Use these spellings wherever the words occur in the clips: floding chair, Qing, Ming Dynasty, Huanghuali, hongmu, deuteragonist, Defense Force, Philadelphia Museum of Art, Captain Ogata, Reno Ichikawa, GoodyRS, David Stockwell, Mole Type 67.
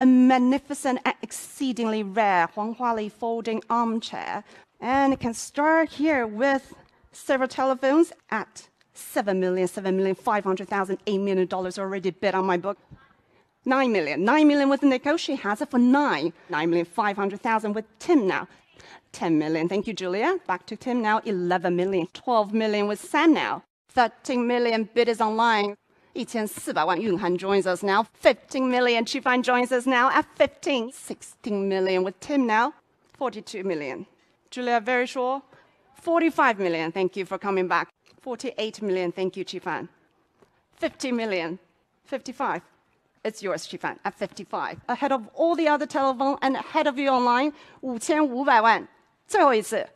a magnificent and exceedingly rare Huanghuali folding armchair. And it can start here with several telephones at $7 million, $7,500,000, $8 million already bid on my book. $9 million with Nico. She has it for $9 million, $500,000 with Tim now. $10 million. Thank you, Julia. Back to Tim now. $11 million. $12 million with Sam now. $13 million bid is online. 1,400,000. Yunhan joins us now. $15 million. Chifan joins us now at 15. $16 million with Tim now. $42 million. Julia, very sure. $45 million. Thank you for coming back. $48 million. Thank you, Chifan. $50 million. 55. It's yours, Chifan, at 55. Ahead of all the other telephone and ahead of you online, 5,500,000. 最后一次.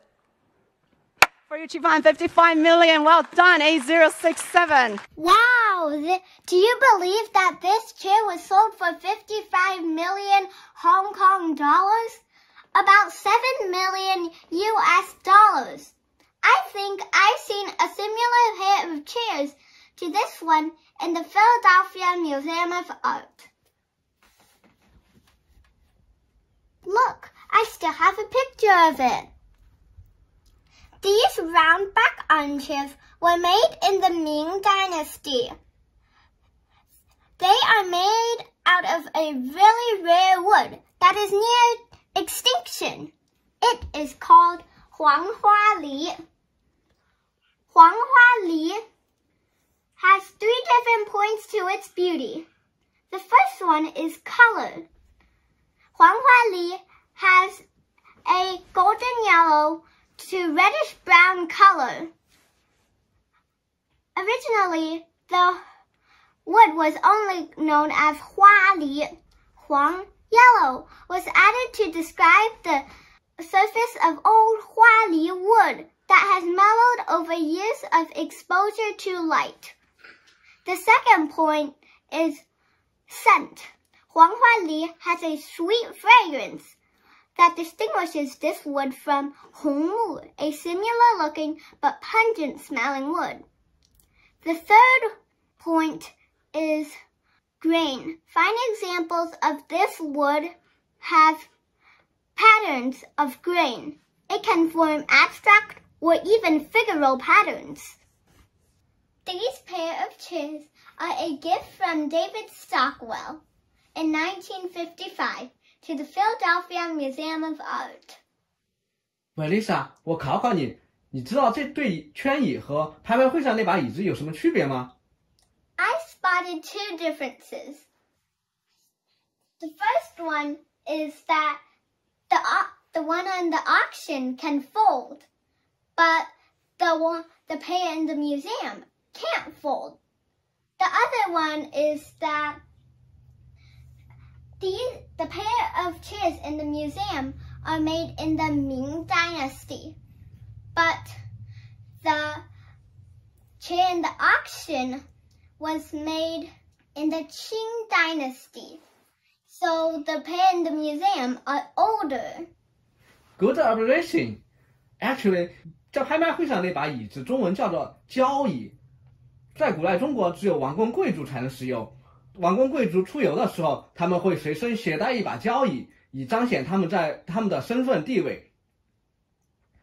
For you, Chifan, $55 million. Well done, 8067. Wow, do you believe that this chair was sold for 55 million Hong Kong dollars? About 7 million US dollars. I think I've seen a similar pair of chairs to this one in the Philadelphia Museum of Art. Look, I still have a picture of it. These round back armchairs were made in the Ming Dynasty. They are made out of a really rare wood that is near extinction. It is called Huanghuali. Huanghuali has 3 different points to its beauty. The first one is color. Huanghuali has a golden yellow to reddish brown color. Originally, the wood was only known as huali. Huang, yellow, was added to describe the surface of old huali wood that has mellowed over years of exposure to light. The second point is scent. Huanghuali has a sweet fragrance that distinguishes this wood from hongmu, a similar looking but pungent smelling wood. The third point is grain. Fine examples of this wood have patterns of grain. It can form abstract or even figural patterns. These pair of chairs are a gift from David Stockwell in 1955 to the Philadelphia Museum of Art. Melissa, 我考考你，你知道这对圈椅和拍卖会上那把椅子有什么区别吗？ I spotted 2 differences. The first one is that the one on the auction can fold, but the pair in the museum can't fold. The other one is that the pair of chairs in the museum are made in the Ming Dynasty, but the chair in the auction was made in the Qing Dynasty. So the pair in the museum are older. Good observation. Actually, 在拍卖会上那把椅子，中文叫做交椅。 在古代中国，只有王公贵族才能使用。王公贵族出游的时候，他们会随身携带一把交椅，以彰显他们的身份地位。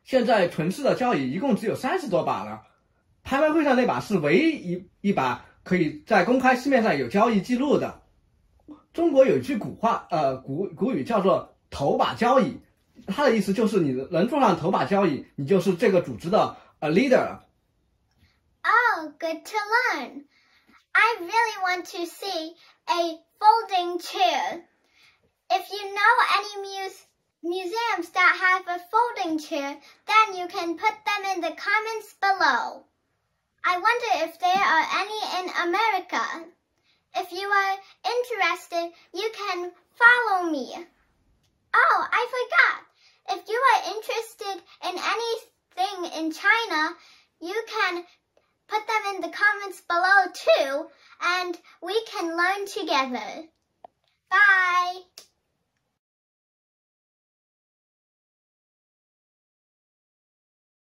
现在存世的交椅一共只有30多把了，拍卖会上那把是唯一一把可以在公开市面上有交易记录的。中国有一句古语叫做“头把交椅”，它的意思就是你能坐上头把交椅，你就是这个组织的leader。 Oh, good to learn. I really want to see a folding chair. If you know any museums that have a folding chair, then you can put them in the comments below. I wonder if there are any in America. If you are interested, you can follow me. Oh, I forgot. If you are interested in anything in China, you can put them in the comments below too, and we can learn together. Bye!